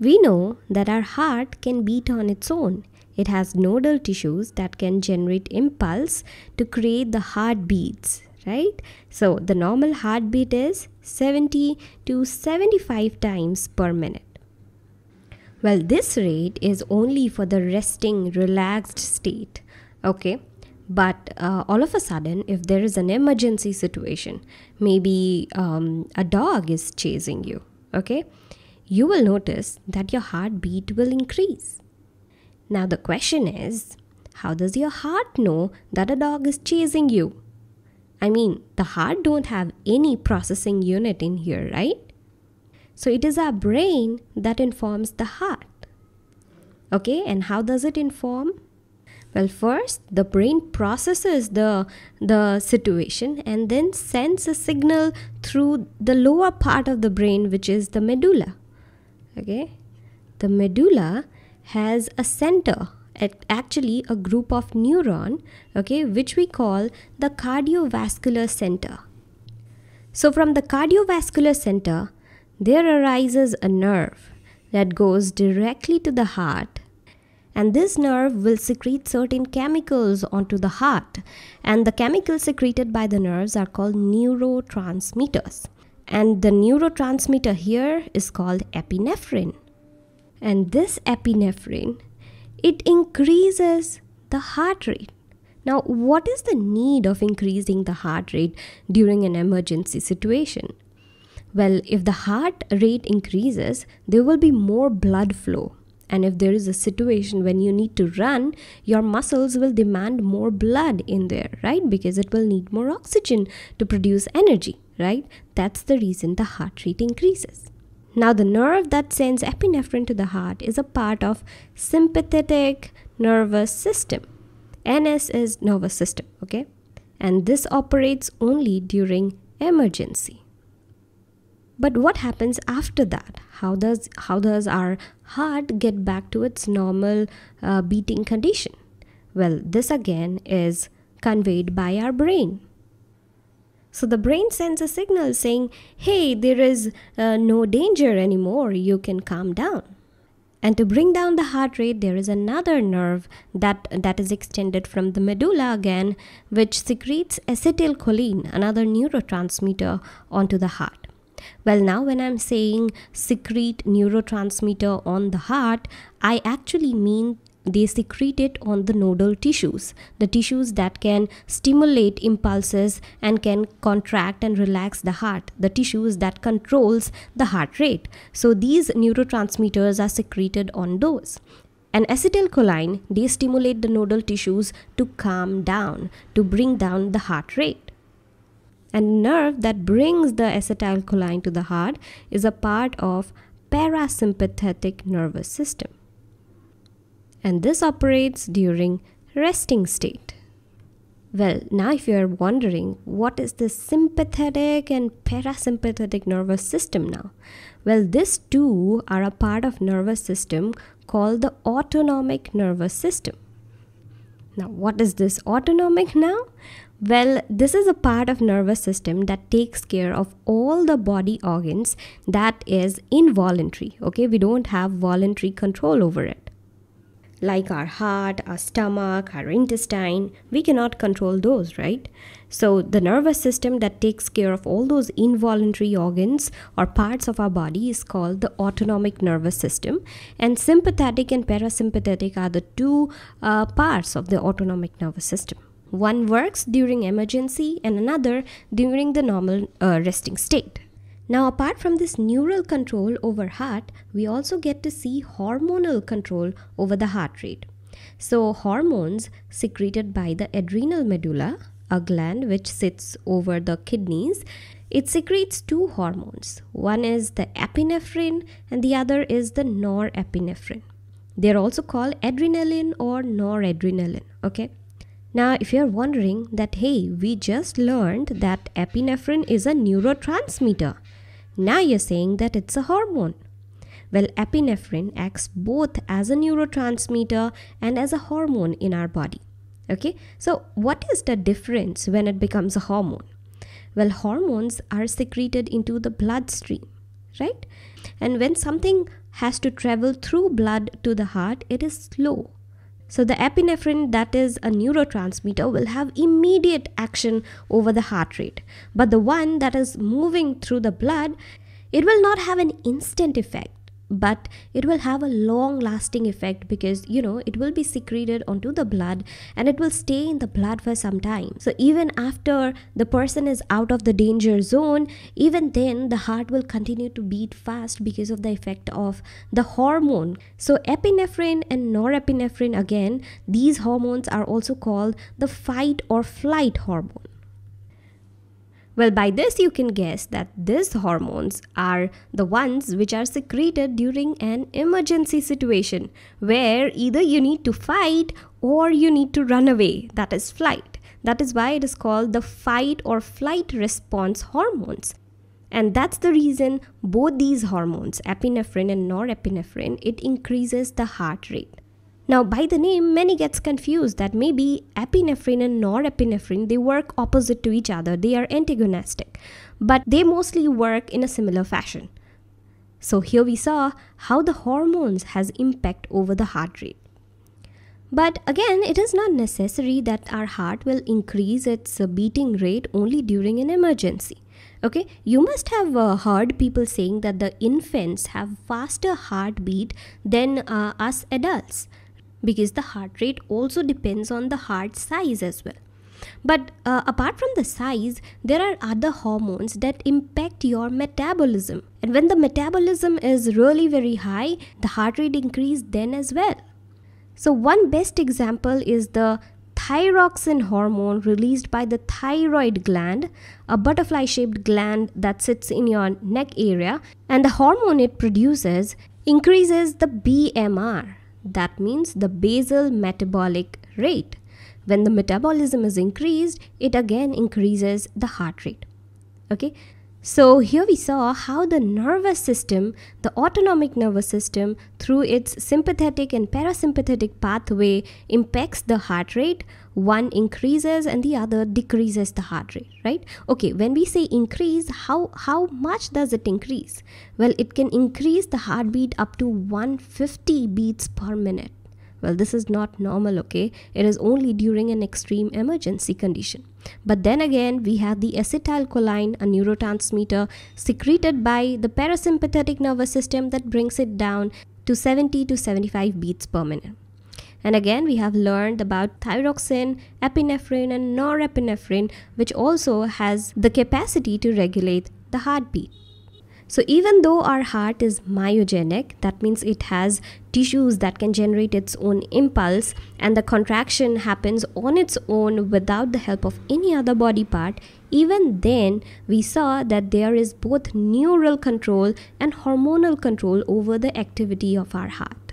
We know that our heart can beat on its own. It has nodal tissues that can generate impulse to create the heartbeats, right? So the normal heartbeat is 70 to 75 times per minute. Well, this rate is only for the resting, relaxed state, okay? But all of a sudden, if there is an emergency situation, maybe a dog is chasing you, okay? You will notice that your heartbeat will increase. Now the question is, how does your heart know that a dog is chasing you? I mean, the heart don't have any processing unit in here, right? So it is our brain that informs the heart. Okay, and how does it inform? Well, first, the brain processes the situation and then sends a signal through the lower part of the brain, which is the medulla. Okay, the medulla has a center, actually a group of neurons, okay, which we call the cardiovascular center. So from the cardiovascular center, there arises a nerve that goes directly to the heart. And this nerve will secrete certain chemicals onto the heart. And the chemicals secreted by the nerves are called neurotransmitters. And the neurotransmitter here is called epinephrine. And this epinephrine, it increases the heart rate. Now, what is the need of increasing the heart rate during an emergency situation? Well, if the heart rate increases, there will be more blood flow. And if there is a situation when you need to run, your muscles will demand more blood in there, right? Because it will need more oxygen to produce energy, right? That's the reason the heart rate increases. Now, the nerve that sends epinephrine to the heart is a part of sympathetic nervous system. NS is nervous system, okay? And this operates only during emergency. But what happens after that? How does our heart get back to its normal beating condition? Well, this again is conveyed by our brain. So the brain sends a signal saying, hey, there is no danger anymore, you can calm down. And to bring down the heart rate, there is another nerve that is extended from the medulla again, which secretes acetylcholine, another neurotransmitter, onto the heart. Well, now when I'm saying secrete neurotransmitter on the heart, I actually mean they secrete it on the nodal tissues, the tissues that can stimulate impulses and can contract and relax the heart, the tissues that controls the heart rate. So these neurotransmitters are secreted on those. And acetylcholine, they stimulate the nodal tissues to calm down, to bring down the heart rate. And nerve that brings the acetylcholine to the heart is a part of parasympathetic nervous system. And this operates during resting state. Well, now if you are wondering, what is the sympathetic and parasympathetic nervous system now? Well, these two are a part of nervous system called the autonomic nervous system. Now, what is this autonomic now? Well, this is a part of nervous system that takes care of all the body organs that is involuntary, okay? We don't have voluntary control over it. Like our heart, our stomach, our intestine, we cannot control those, right? So the nervous system that takes care of all those involuntary organs or parts of our body is called the autonomic nervous system. And sympathetic and parasympathetic are the two parts of the autonomic nervous system. One works during emergency and another during the normal resting state. Now, apart from this neural control over heart, we also get to see hormonal control over the heart rate. So hormones secreted by the adrenal medulla, a gland which sits over the kidneys, it secretes two hormones. One is the epinephrine and the other is the norepinephrine. They're also called adrenaline or noradrenaline, okay? Now, if you're wondering that, hey, we just learned that epinephrine is a neurotransmitter. Now you're saying that it's a hormone. Well, epinephrine acts both as a neurotransmitter and as a hormone in our body. Okay, so what is the difference when it becomes a hormone? Well, hormones are secreted into the bloodstream, right? And when something has to travel through blood to the heart, it is slow. So the epinephrine, that is a neurotransmitter, will have immediate action over the heart rate. But the one that is moving through the blood, it will not have an instant effect, but it will have a long lasting effect because, you know, it will be secreted onto the blood and it will stay in the blood for some time. So even after the person is out of the danger zone, even then the heart will continue to beat fast because of the effect of the hormone. So epinephrine and norepinephrine, again, these hormones are also called the fight or flight hormone. Well, by this you can guess that these hormones are the ones which are secreted during an emergency situation where either you need to fight or you need to run away, that is flight. That is why it is called the fight or flight response hormones. And that's the reason both these hormones, epinephrine and norepinephrine, it increases the heart rate. Now, by the name, many gets confused that maybe epinephrine and norepinephrine, they work opposite to each other, they are antagonistic, but they mostly work in a similar fashion. So here we saw how the hormones has impact over the heart rate. But again, it is not necessary that our heart will increase its beating rate only during an emergency. Okay, you must have heard people saying that the infants have faster heartbeat than us adults, because the heart rate also depends on the heart size as well. But apart from the size, there are other hormones that impact your metabolism. And when the metabolism is really very high, the heart rate increases then as well. So one best example is the thyroxine hormone released by the thyroid gland, a butterfly-shaped gland that sits in your neck area. And the hormone it produces increases the BMR. That means the basal metabolic rate. When the metabolism is increased, it again increases the heart rate. Okay, so here we saw how the nervous system, the autonomic nervous system, through its sympathetic and parasympathetic pathway impacts the heart rate. One increases and the other decreases the heart rate, right? Okay, when we say increase, how much does it increase? Well, it can increase the heartbeat up to 150 beats per minute. Well, this is not normal, okay? It is only during an extreme emergency condition. But then again, we have the acetylcholine, a neurotransmitter secreted by the parasympathetic nervous system, that brings it down to 70 to 75 beats per minute. And again, we have learned about thyroxine, epinephrine and norepinephrine, which also has the capacity to regulate the heartbeat. So even though our heart is myogenic, that means it has tissues that can generate its own impulse and the contraction happens on its own without the help of any other body part, even then we saw that there is both neural control and hormonal control over the activity of our heart.